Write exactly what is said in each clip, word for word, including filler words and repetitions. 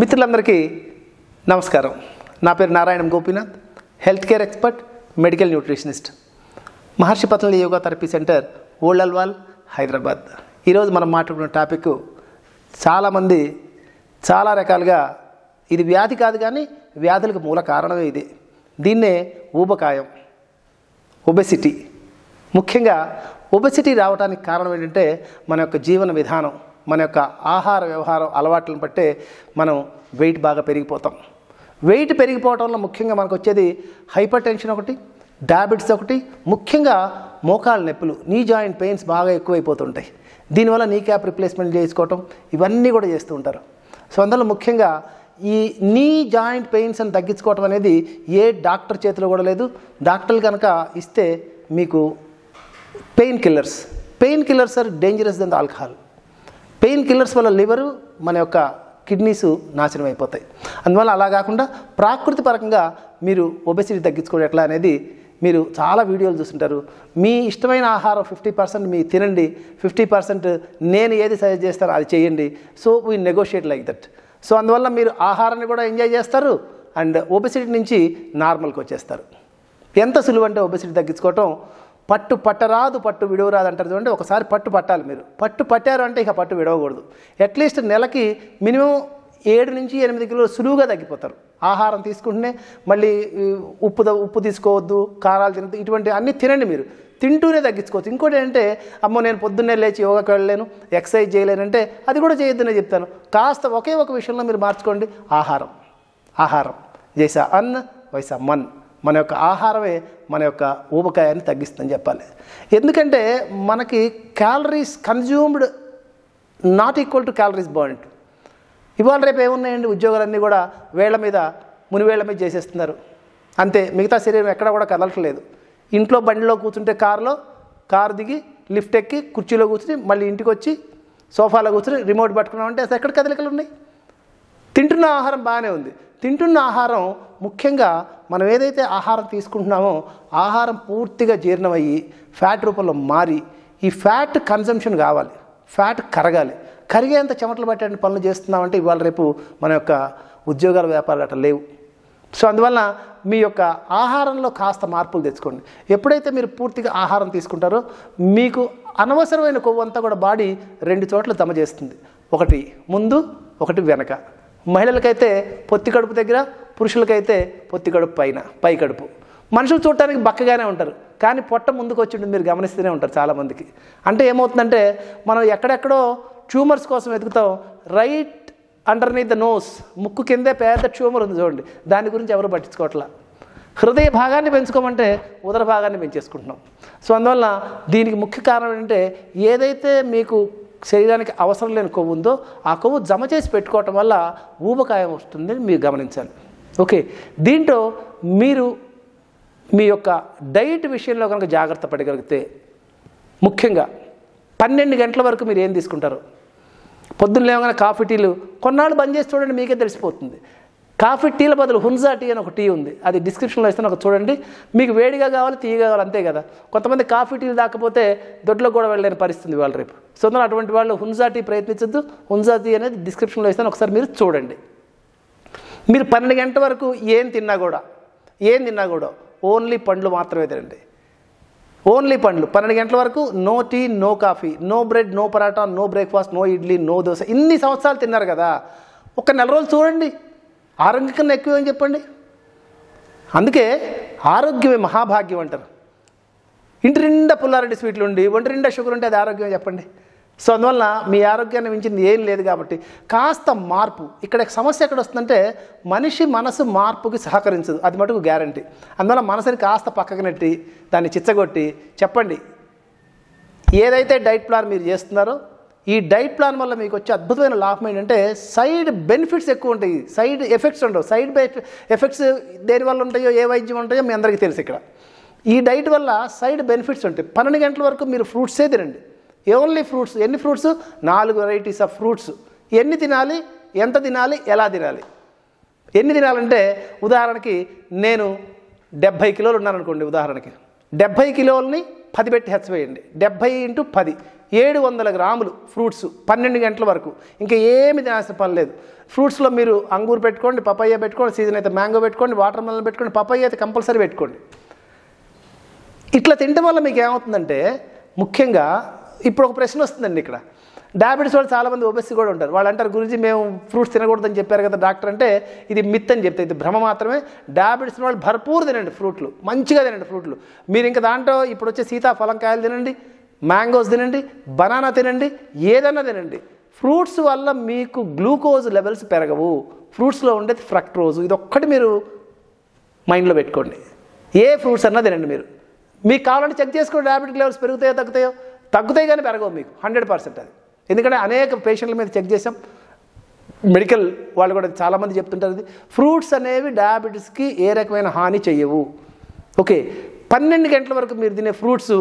మిత్రులందరికీ నమస్కారం. నా పేరు Narayana Gopinath, health care expert, medical nutritionist, Maharshi పతలి yoga therapy centre, ఓళ్ళల్వాల్, హైదరాబాద్. ఈరోజు మనం మాట్లాడుకున్న టాపిక్, చాలామంది చాలా రకాలుగా ఇది వ్యాధి కాదు కానీ వ్యాధులకు మూల కారణమే ఇది. దీన్నే ఊబకాయం, ఒబెసిటీ. ముఖ్యంగా ఒబెసిటీ రావడానికి కారణం ఏంటంటే మన యొక్క జీవన విధానం, మన యొక్క ఆహార వ్యవహారం అలవాట్లను బట్టే మనం వెయిట్ బాగా పెరిగిపోతాం. వెయిట్ పెరిగిపోవడంలో ముఖ్యంగా మనకు వచ్చేది హైపర్ టెన్షన్ ఒకటి, డయాబెటీస్ ఒకటి, ముఖ్యంగా మోకాళ్ళ నొప్పులు, నీ జాయింట్ పెయిన్స్ బాగా ఎక్కువైపోతుంటాయి. దీనివల్ల నీ క్యాప్ రిప్లేస్మెంట్ చేసుకోవటం ఇవన్నీ కూడా చేస్తూ ఉంటారు. సో అందులో ముఖ్యంగా ఈ నీ జాయింట్ పెయిన్స్ అని తగ్గించుకోవటం అనేది ఏ డాక్టర్ చేతిలో కూడా లేదు. డాక్టర్లు కనుక ఇస్తే మీకు pain killers. Pain killers are dangerous than the alcohol. Pain killers వల్ల లివరు, మన యొక్క కిడ్నీస్ నాశనం అయిపోతాయి. అందువల్ల అలా కాకుండా ప్రాకృతి పరంగా మీరు ఒబెసిటీ తగ్గించుకోవడం ఎట్లా అనేది మీరు చాలా వీడియోలు చూస్తుంటారు. మీ ఇష్టమైన ఆహారం ఫిఫ్టీ పర్సెంట్ మీ తినండి, ఫిఫ్టీ పర్సెంట్ నేను ఏది సజెస్ట్ చేస్తానో అది చేయండి. So we negotiate like that. So అందువల్ల మీరు ఆహారాన్ని కూడా ఎంజాయ్ చేస్తారు అండ్ ఒబెసిటీ నుంచి నార్మల్కి వచ్చేస్తారు. ఎంత సులువు అంటే ఒబెసిటీ తగ్గించుకోవటం. పట్టు పట్టరాదు, పట్టు విడవరాదు అంటారు చూడండి. ఒకసారి పట్టు పట్టాలి. మీరు పట్టు పట్టారు అంటే ఇక పట్టు విడవకూడదు. అట్లీస్ట్ నెలకి మినిమం ఏడు నుంచి ఎనిమిది కిలోలు సులువుగా తగ్గిపోతారు. ఆహారం తీసుకుంటూనే మళ్ళీ ఉప్పు ఉప్పు తీసుకోవద్దు, కారాలు తినద్దు, ఇటువంటి అన్నీ తినండి. మీరు తింటూనే తగ్గించుకోవచ్చు. ఇంకోటి ఏంటంటే, అమ్మో నేను పొద్దున్నే లేచి యోగాకి వెళ్ళలేను, ఎక్సర్సైజ్ చేయలేనంటే అది కూడా చేయొద్దు నేను చెప్తాను. కాస్త ఒకే ఒక విషయంలో మీరు మార్చుకోండి, ఆహారం. ఆహారం జైసా అన్న వైసా మన్. మన యొక్క ఆహారమే మన యొక్క ఊబకాయాన్ని తగ్గిస్తుందని చెప్పాలి. ఎందుకంటే మనకి calories consumed not equal to calories burned. ఇవాళ రేపు ఏమున్నాయండి, ఉద్యోగాలన్నీ కూడా వేళ్ల మీద మునివేళ్ల మీద చేసేస్తున్నారు అంతే. మిగతా శరీరం ఎక్కడ కూడా కదలట్లేదు. ఇంట్లో బండిలో కూర్చుంటే కారులో, కారు దిగి లిఫ్ట్ ఎక్కి కుర్చీలో కూర్చుని మళ్ళీ ఇంటికి వచ్చి సోఫాలో కూర్చుని రిమోట్ పట్టుకున్నామంటే అసలు ఎక్కడ కదలికలు ఉన్నాయి? తింటున్న ఆహారం బాగానే ఉంది. తింటున్న ఆహారం ముఖ్యంగా మనం ఏదైతే ఆహారం తీసుకుంటున్నామో ఆహారం పూర్తిగా జీర్ణమయ్యి ఫ్యాట్ రూపంలో మారి, ఈ ఫ్యాట్ కన్జంప్షన్ కావాలి, ఫ్యాట్ కరగాలి. కరిగేంత చెమటలు పట్టేటువంటి పనులు చేస్తున్నామంటే ఇవాళ రేపు మన యొక్క ఉద్యోగాల వ్యాపారాలు అట్లా లేవు. సో అందువల్ల మీ యొక్క ఆహారంలో కాస్త మార్పులు తెచ్చుకోండి. ఎప్పుడైతే మీరు పూర్తిగా ఆహారం తీసుకుంటారో మీకు అనవసరమైన కొవ్వు అంతా కూడా బాడీ రెండు చోట్ల జమ చేస్తుంది, ఒకటి ముందు ఒకటి వెనక. మహిళలకైతే పొత్తి కడుపు దగ్గర, పురుషులకైతే పొత్తి కడుపు పైన, పై కడుపు. మనుషులు చూడటానికి బక్కగానే ఉంటారు కానీ పొట్ట ముందుకు వచ్చి ఉంటుంది, మీరు గమనిస్తూనే ఉంటారు చాలామందికి. అంటే ఏమవుతుందంటే మనం ఎక్కడెక్కడో ట్యూమర్స్ కోసం వెతుకుతాం. రైట్ అండర్నీత్ ద నోస్, ముక్కు కిందే పేద ట్యూమర్ ఉంది చూడండి, దాని గురించి ఎవరు పట్టించుకోవట్లా. హృదయ భాగాన్ని పెంచుకోమంటే ఉదర భాగాన్ని పెంచేసుకుంటున్నాం. సో అందువల్ల దీనికి ముఖ్య కారణం ఏంటంటే ఏదైతే మీకు శరీరానికి అవసరం లేని కొవ్వు ఉందో ఆ కొవ్వు జమ చేసి పెట్టుకోవటం వల్ల ఊబకాయం వస్తుందని మీరు గమనించాలి. ఓకే, దీంట్లో మీరు మీ యొక్క డైట్ విషయంలో కనుక జాగ్రత్త పడగలిగితే, ముఖ్యంగా పన్నెండు గంటల వరకు మీరు ఏం తీసుకుంటారు, పొద్దున్న లేవగానే కాఫీ టీలు కొన్నాళ్ళు బంద్ చేసి చూడండి, మీకే తెలిసిపోతుంది. కాఫీ టీల బదులు హున్జా టీ అని ఒక టీ ఉంది, అది డిస్క్రిప్షన్లో ఇస్తాను, ఒక చూడండి. మీకు వేడిగా కావాలి, తీయగా కావాలి, అంతే కదా. కొంతమంది కాఫీ టీలు దాకపోతే దొడ్లో కూడా వెళ్ళలేని పరిస్థితి వాళ్ళ రేపు. సో అటువంటి వాళ్ళు హున్జా టీ ప్రయత్నించద్దు. హున్జా టీ అనేది డిస్క్రిప్షన్లో ఇస్తాను, ఒకసారి మీరు చూడండి. మీరు పన్నెండు గంటల వరకు ఏం తిన్నా కూడా ఏం తిన్నా కూడా ఓన్లీ పండ్లు మాత్రమే తినండి. ఓన్లీ పండ్లు. పన్నెండు గంటల వరకు no tea, no coffee, no bread, no paratha, no breakfast, no idli, no dosa. ఇన్ని సంవత్సరాలు తిన్నారు కదా, ఒక నెల రోజులు చూడండి, ఆరోగ్యం కన్నా ఎక్కువ అని చెప్పండి. అందుకే ఆరోగ్యమే మహాభాగ్యం అంటారు. ఇంటి నిండా పుల్లారెడ్డి స్వీట్లు ఉండి ఒంటి నిండా షుగర్ ఉంటే అది ఆరోగ్యం చెప్పండి. సో అందువల్ల మీ ఆరోగ్యాన్ని మించింది ఏం లేదు. కాబట్టి కాస్త మార్పు. ఇక్కడ సమస్య ఎక్కడ వస్తుందంటే మనిషి మనసు మార్పుకి సహకరించదు, అది మటుకు గ్యారంటీ. అందువల్ల మనసుని కాస్త పక్కకు నెట్టి దాన్ని చిచ్చగొట్టి చెప్పండి, ఏదైతే డైట్ ప్లాన్ మీరు చేస్తున్నారో ఈ డైట్ ప్లాన్ వల్ల మీకు వచ్చే అద్భుతమైన లాభం ఏంటంటే సైడ్ బెనిఫిట్స్ ఎక్కువ ఉంటాయి, సైడ్ ఎఫెక్ట్స్ ఉండవు. సైడ్ ఎఫెక్ట్స్ దేనివల్ల ఉంటాయో, ఏ వైద్యం ఉంటాయో మీ అందరికీ తెలుసు. ఇక్కడ ఈ డైట్ వల్ల సైడ్ బెనిఫిట్స్ ఉంటాయి. పన్నెండు గంటల వరకు మీరు ఫ్రూట్సే తినండి, ఓన్లీ ఫ్రూట్స్. ఎన్ని ఫ్రూట్స్? నాలుగు వెరైటీస్ ఆఫ్ ఫ్రూట్స్. ఎన్ని తినాలి, ఎంత తినాలి, ఎలా తినాలి? ఎన్ని తినాలంటే ఉదాహరణకి నేను డెబ్భై కిలోలు ఉన్నాను అనుకోండి. ఉదాహరణకి డెబ్భై కిలోలని పది పెట్టి హెచ్చవేయండి. డెబ్భై ఇంటూ పది seven hundred గ్రాములు ఫ్రూట్స్ twelve గంటల వరకు ఇంకా ఏమీ తినాల్సిన పని లేదు ఫ్రూట్స్ లో మీరు అంగూర్ పెట్టుకోండి పపాయ పెట్టుకోండి సీజన్ అయితే మ్యాంగో పెట్టుకోండి వాటర్ మెలన్ పెట్టుకోండి పపాయ అయితే కంపల్సరీ పెట్టుకోండి ఇట్లా తినడం వల్ల మీకు ఏమవుతుందంటే ముఖ్యంగా ఇప్పుడు ఒక ప్రశ్న వస్తుందండి ఇక్కడ డయాబెటిస్ వాళ్ళు చాలా మంది ఒబెసిటీ కూడా ఉంటారు వాళ్ళు అంటారు గురుజీ మేము ఫ్రూట్స్ తినకూడదు అని చెప్పారు కదా డాక్టర్ అంటే ఇది మిత్ అని చెప్తే ఇది భ్రమ మాత్రమే డయాబెటిస్ వాళ్ళు భర్పూర్ తినండి ఫ్రూట్లు మంచిగా తినండి ఫ్రూట్లు మీరు ఇంకా దాంట్లో ఇప్పుడు వచ్చే సీతాఫలం కాయలు తినండి mangoes తినండి బనానా తినండి ఏదైనా తినండి ఫ్రూట్స్ వల్ల మీకు గ్లూకోజ్ లెవెల్స్ పెరగవు ఫ్రూట్స్ లో ఉండేది ఫ్రక్టోజ్ ఇది ఒక్కటి మీరు మైండ్ లో పెట్టుకోండి ఏ ఫ్రూట్స్ అన్నా తినండి మీరు మీకు కావాలంటే చెక్ చేసుకోండి డయాబెటిక్ లెవెల్స్ పెరుగుతాయో తగ్గుతాయో తగ్గుతాయి కానీ పెరగవు మీకు హండ్రెడ్ పర్సెంట్ అది ఎందుకంటే అనేక పేషెంట్ల మీద చెక్ చేసాం మెడికల్ వాళ్ళు కూడా చాలామంది చెప్తుంటారు ఇది ఫ్రూట్స్ అనేవి డయాబెటీస్కి ఏ రకమైన హాని చెయ్యవు ఓకే పన్నెండు గంటల వరకు మీరు తినే ఫ్రూట్స్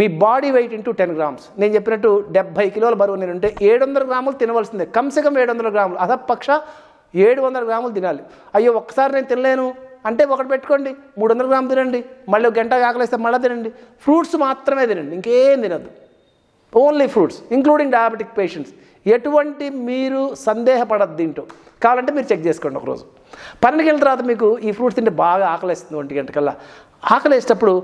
మీ body weight into ten grams నేను చెప్పినట్టు డెబ్బై కిలోల బరువు నేను ఉంటే ఏడు వందల గ్రాములు తినవలసిందే కమ్సకం ఏడు వందల గ్రాములు అదపక్ష ఏడు వందల గ్రాములు తినాలి అయ్యో ఒక్కసారి నేను తినలేను అంటే ఒకటి పెట్టుకోండి మూడు వందల గ్రాములు తినండి మళ్ళీ ఒక గంట ఆకలిస్తే మళ్ళీ తినండి ఫ్రూట్స్ మాత్రమే తినండి ఇంకేం తినద్దు only fruits including diabetic patients ఎటువంటి మీరు సందేహపడద్దు దీంట్లో కావాలంటే మీరు చెక్ చేసుకోండి ఒకరోజు పన్నెండు గంటల తర్వాత మీకు ఈ ఫ్రూట్స్ తింటే బాగా ఆకలిస్తుంది ఒంటి గంటకల్లా ఆకలి వేసేటప్పుడు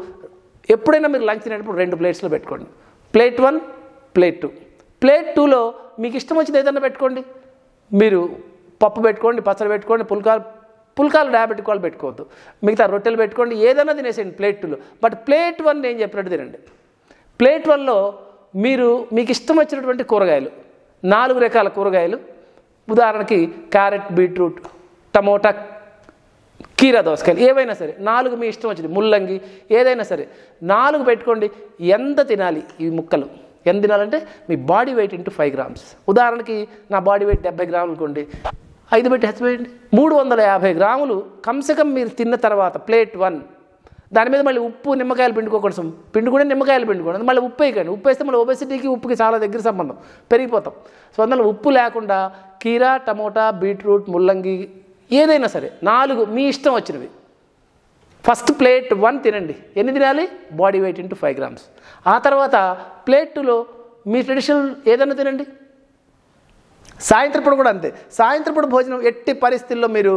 ఎప్పుడైనా మీరు లంచ్ తినేటప్పుడు రెండు ప్లేట్స్లో పెట్టుకోండి plate one plate two plate టూలో మీకు ఇష్టం వచ్చింది ఏదైనా పెట్టుకోండి మీరు పప్పు పెట్టుకోండి పచ్చడి పెట్టుకోండి పుల్కాలు పుల్కాలు డయాబెటిక్ వాళ్ళు పెట్టుకోవద్దు మిగతా రొట్టెలు పెట్టుకోండి ఏదైనా తినేసేయండి ప్లేట్ టూలో బట్ ప్లేట్ వన్ నేను చెప్పినట్టు తినండి ప్లేట్ వన్లో మీరు మీకు ఇష్టం వచ్చినటువంటి కూరగాయలు నాలుగు రకాల కూరగాయలు ఉదాహరణకి క్యారెట్ బీట్రూట్ టమోటా కీరా దోసకాయలు ఏవైనా సరే నాలుగు మీ ఇష్టం వచ్చింది ముల్లంగి ఏదైనా సరే నాలుగు పెట్టుకోండి ఎంత తినాలి ఈ ముక్కలు ఎంత తినాలంటే మీ body weight into five grams ఉదాహరణకి నా బాడీ వెయిట్ డెబ్బై గ్రాములు కొండి ఐదు పెట్టి హెచ్చిపోయండి మూడు వందల యాభై గ్రాములు కంసకం మీరు తిన్న తర్వాత ప్లేట్ వన్ దాని మీద మళ్ళీ ఉప్పు నిమ్మకాయలు పిండుకోకూడదు పిండుకుంటే నిమ్మకాయలు పిండుకోండి మళ్ళీ ఉప్పు వేయకండి ఉప్పు వేస్తే మళ్ళీ ఒబెసిటీకి ఉప్పుకి చాలా దగ్గర సంబంధం పెరిగిపోతాం సో అందువల్ల ఉప్పు లేకుండా కీరా టమోటా బీట్రూట్ ముల్లంగి ఏదైనా సరే నాలుగు మీ ఇష్టం వచ్చినవి ఫస్ట్ ప్లేట్ వన్ తినండి ఎన్ని తినాలి body weight into five grams ఆ తర్వాత ప్లేట్ టూలో మీ ట్రెడిషనల్ ఏదైనా తినండి సాయంత్రపూట కూడా అంతే సాయంత్రపూట భోజనం ఎట్టి పరిస్థితుల్లో మీరు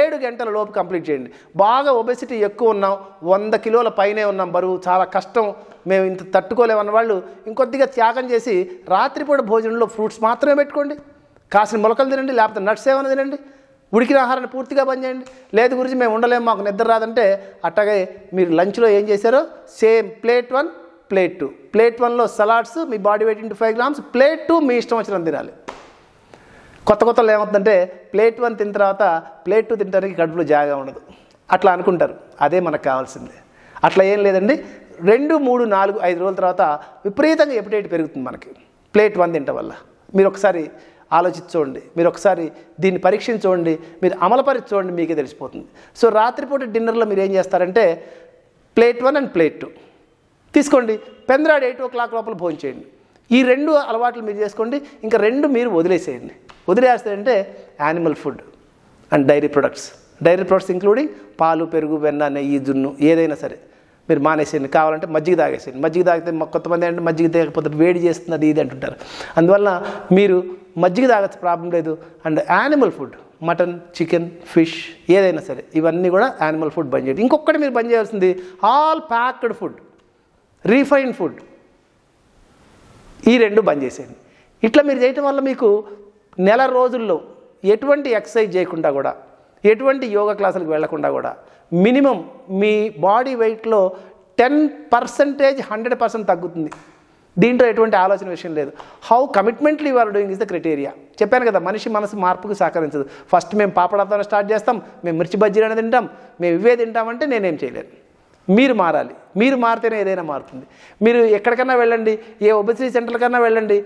ఏడు గంటల లోపు కంప్లీట్ చేయండి బాగా ఒబెసిటీ ఎక్కువ ఉన్నాం వంద కిలోల పైనే ఉన్నాం బరువు చాలా కష్టం మేము ఇంత తట్టుకోలేమన్న వాళ్ళు ఇంకొద్దిగా త్యాగం చేసి రాత్రిపూట భోజనంలో ఫ్రూట్స్ మాత్రమే పెట్టుకోండి కాసిన మొలకలు తినండి లేకపోతే నట్స్ ఏమైనా తినండి ఉడికిన ఆహారాన్ని పూర్తిగా బంద్ చేయండి లేదు గురించి మేము ఉండలేము మాకు నిద్ర రాదంటే అట్టగే మీరు లంచ్లో ఏం చేశారో same plate one plate two plate వన్లో సలాడ్స్ మీ body weight into five grams plate two మీ ఇష్టం వచ్చినంత తినాలి కొత్త కొత్తలో ఏమవుతుందంటే ప్లేట్ వన్ తిన్న తర్వాత ప్లేట్ టూ తినడానికి కడుపులో జాగా ఉండదు అట్లా అనుకుంటారు అదే మనకు కావాల్సిందే అట్లా ఏం లేదండి రెండు మూడు నాలుగు ఐదు రోజుల తర్వాత విపరీతంగా ఎపిటైట్ పెరుగుతుంది మనకి ప్లేట్ వన్ తినడం వల్ల మీరు ఒకసారి ఆలోచించండి మీరు ఒకసారి దీన్ని పరీక్షించండి మీరు అమలుపరిచండి మీకే తెలిసిపోతుంది సో రాత్రిపూట డిన్నర్లో మీరు ఏం చేస్తారంటే plate one and plate two తీసుకోండి పెందరాడు ఎయిట్ ఓ క్లాక్ లోపల భోజనం చేయండి ఈ రెండు అలవాట్లు మీరు చేసుకోండి ఇంకా రెండు మీరు వదిలేసేయండి వదిలేస్తారంటే animal food and dairy products dairy products including పాలు పెరుగు వెన్న నెయ్యి జున్ను ఏదైనా సరే మీరు మానేసేయండి కావాలంటే మజ్జిగ తాగేసేయండి మజ్జిగ తాగితే కొంతమంది అంటే మజ్జిగ తాగకపోతే వేడి చేస్తుంది ఇది అంటుంటారు అందువల్ల మీరు మజ్జిగ తాగచ్చు ప్రాబ్లం లేదు and animal food mutton chicken fish ఏదైనా సరే ఇవన్నీ కూడా యానిమల్ ఫుడ్ బంద్ చేయండి ఇంకొకటి మీరు బంద్ చేయాల్సింది all packed food refined food ఈ రెండు బంద్ చేసేయండి ఇట్లా మీరు చేయటం వల్ల మీకు నెల రోజుల్లో ఎటువంటి ఎక్సర్సైజ్ చేయకుండా కూడా ఎటువంటి యోగా క్లాసులకు వెళ్లకుండా కూడా మినిమం మీ బాడీ వెయిట్లో టెన్ పర్సెంటేజ్ హండ్రెడ్ పర్సెంట్ తగ్గుతుంది దీంట్లో ఎటువంటి ఆలోచన విషయం లేదు హౌ కమిట్మెంట్లు you are doing is the criteria చెప్పాను కదా మనిషి మనసు మార్పుకు సహకరించదు ఫస్ట్ మేము పాపడాలతో స్టార్ట్ చేస్తాం మేము మిర్చి బజ్జీలు తింటాం మేము ఇవే తింటామంటే నేనేం చేయలేను మీరు మారాలి మీరు మారితేనే ఏదైనా మారుతుంది మీరు ఎక్కడికన్నా వెళ్ళండి ఏ ఒబెసిటీ సెంటర్లకన్నా వెళ్ళండి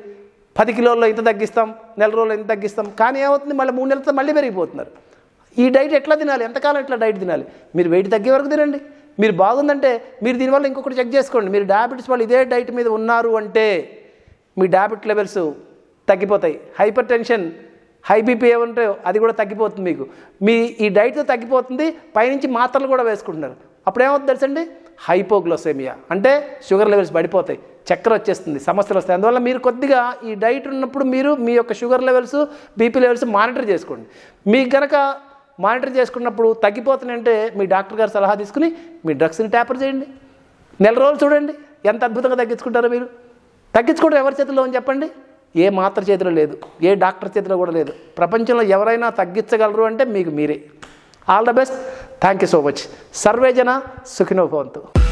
పది కిలోల్లో ఇంత తగ్గిస్తాం నెల రోజుల్లో ఇంత తగ్గిస్తాం కానీ ఏమవుతుంది మళ్ళీ మూడు నెలలతో మళ్ళీ పెరిగిపోతున్నారు ఈ డైట్ ఎట్లా తినాలి ఎంతకాలం ఇట్లా డైట్ తినాలి మీరు వెయిట్ తగ్గే వరకు తినండి మీరు బాగుందంటే మీరు దీనివల్ల ఇంకొకటి చెక్ చేసుకోండి మీరు డయాబెటీస్ వాళ్ళు ఇదే డైట్ మీద ఉన్నారు అంటే మీ డయాబెట్ లెవెల్స్ తగ్గిపోతాయి హైపర్ టెన్షన్ హై బీపీ ఏమంటాయో అది కూడా తగ్గిపోతుంది మీకు మీ ఈ డైట్తో తగ్గిపోతుంది పైనుంచి మాత్రలు కూడా వేసుకుంటున్నారు అప్పుడేమవుతుంది తెలుసండి హైపోగ్లైసెమియా అంటే షుగర్ లెవెల్స్ పడిపోతాయి చక్కెర వచ్చేస్తుంది, సమస్యలు వస్తాయి. అందువల్ల మీరు కొద్దిగా ఈ డైట్ ఉన్నప్పుడు మీరు మీ యొక్క sugar levels, BP levels monitor చేసుకోండి. మీకు కనుక మానిటర్ చేసుకున్నప్పుడు తగ్గిపోతుందంటే మీ డాక్టర్ గారు సలహా తీసుకుని మీ డ్రగ్స్ని ట్యాపర్ చేయండి. నెల రోజులు చూడండి ఎంత అద్భుతంగా తగ్గించుకుంటారో. మీరు తగ్గించుకోవడం ఎవరి చేతిలో అని చెప్పండి, ఏ మాత్ర చేతిలో లేదు, ఏ డాక్టర్ చేతిలో కూడా లేదు. ప్రపంచంలో ఎవరైనా తగ్గించగలరు అంటే మీకు మీరే. All the best. Thank you so much. సర్వేజన సుఖినో భవంతు.